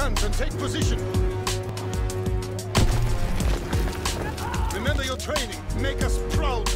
Advance and take position. Remember your training. Make us proud.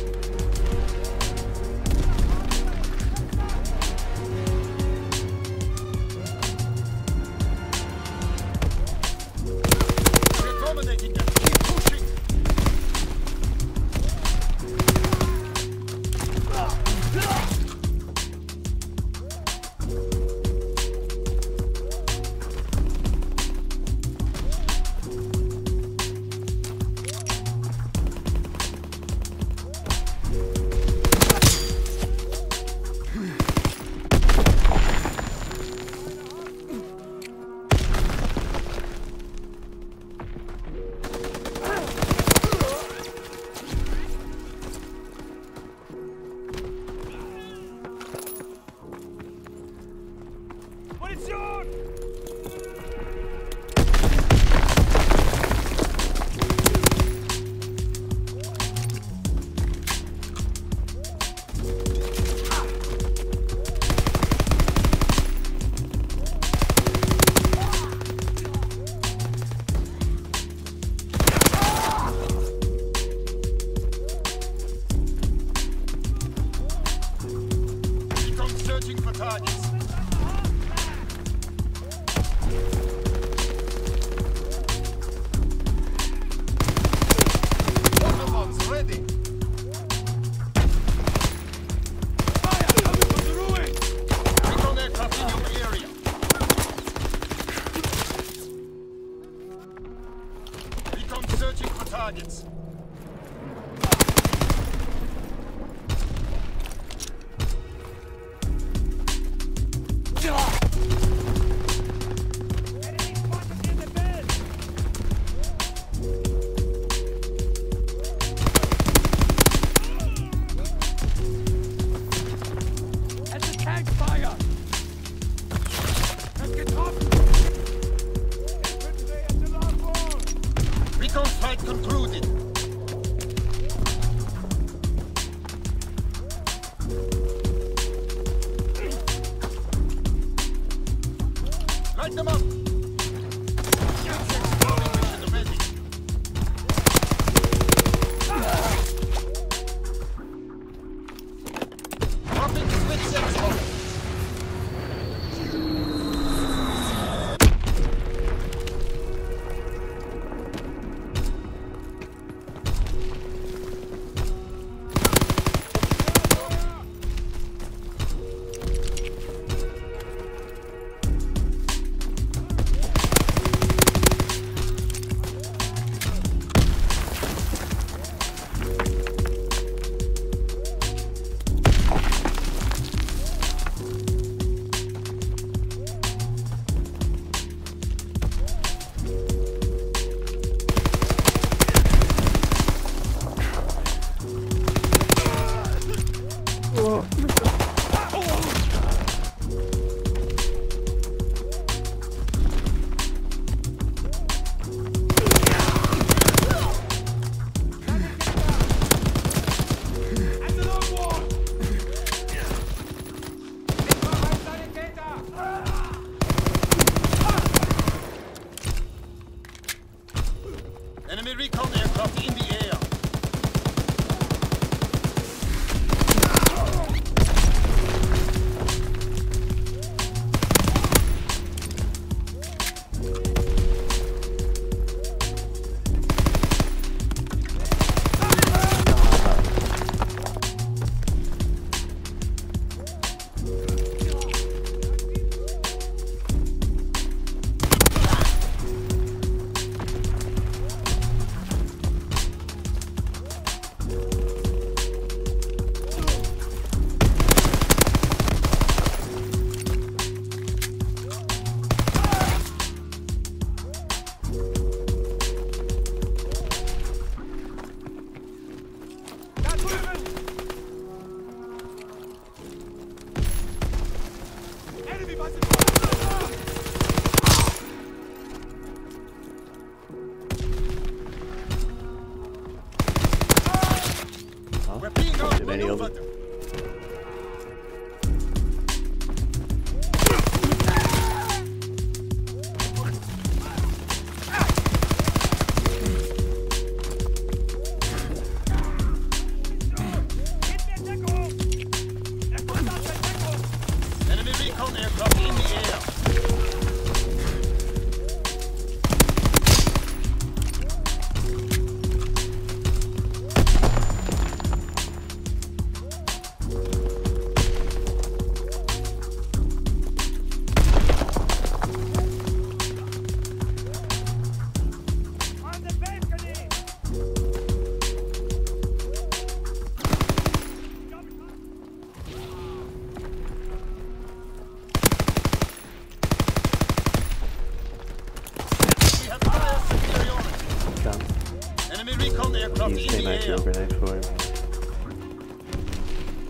recon aircraft in the air.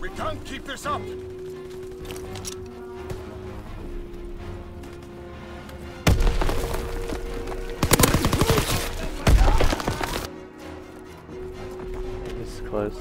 We can't keep this up. This is close.